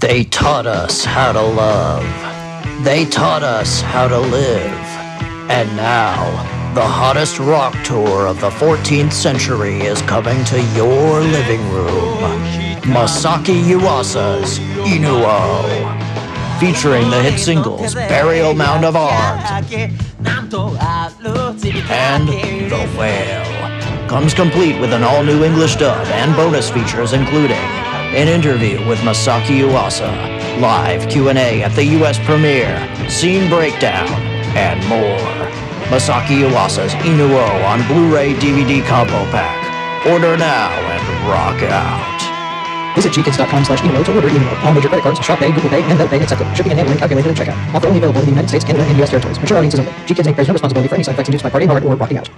They taught us how to love. They taught us how to live. And now, the hottest rock tour of the 14th century is coming to your living room. Masaaki Yuasa's Inu-Oh, featuring the hit singles Burial Mound of Arms and The Whale. Comes complete with an all-new English dub and bonus features including an interview with Masaaki Yuasa, live Q&A at the U.S. premiere, scene breakdown, and more. Masaaki Yuasa's Inu-Oh on Blu-ray DVD combo pack. Order now and rock out. Visit gkids.com/Inu-Oh to order Inu-Oh. All major credit cards, Shop Pay, Google Pay, and Venmo Pay accepted. Shipping and handling calculated at checkout. Offer only available in the United States, Canada, and U.S. territories. Mature audiences only. G-Kids Inc. bears no responsibility for any side effects induced by partying hard or rocking out.